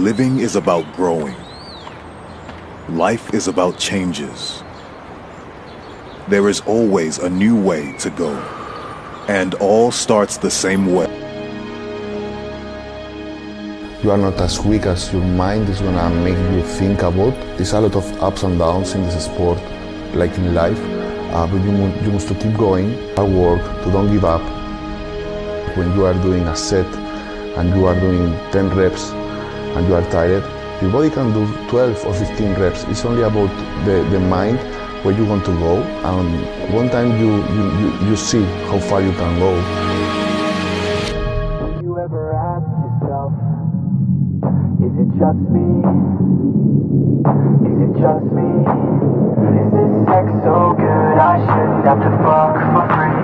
Living is about growing. Life is about changes. There is always a new way to go, and all starts the same way. You are not as weak as your mind is gonna make you think about. There's a lot of ups and downs in this sport, like in life, but you must to keep going, hard work, to don't give up. When you are doing a set and you are doing 10 reps and you are tired, your body can do 12 or 15 reps. It's only about the mind, where you want to go, and one time you see how far you can go. Have you ever asked yourself, is it just me? Is it just me? Is this sex so good I shouldn't have to fuck for free?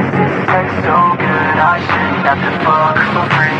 Is this sex so good I shouldn't have to fuck for free?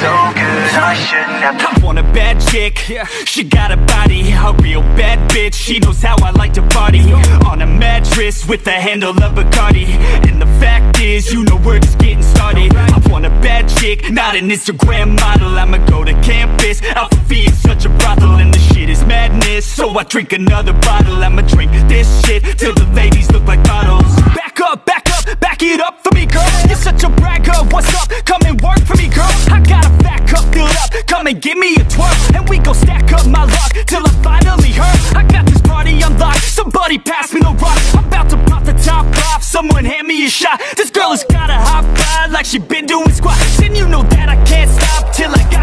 So good, I shouldn't have. I want a bad chick, yeah. She got a body, a real bad bitch. She knows how I like to party, yeah. On a mattress with the handle of Bacardi. And the fact is, you know we're just getting started, right. I want a bad chick, not an Instagram model. I'ma go to campus, Alpha Phi is such a brothel. And the shit is madness, so I drink another bottle. I'ma drink this shit till the ladies look like bottles. Back up, back up, back it up for me, girl. You're such a bragger, what's up? Come and work for me, girl. I gotta back up, filled up, come and give me a twerk. And we gon' stack up my luck, till I finally hurt. I got this party unlocked, somebody pass me the rock. I'm about to pop the top off, someone hand me a shot. This girl has got a hot ride, like she been doing squats. And you know that I can't stop, till I got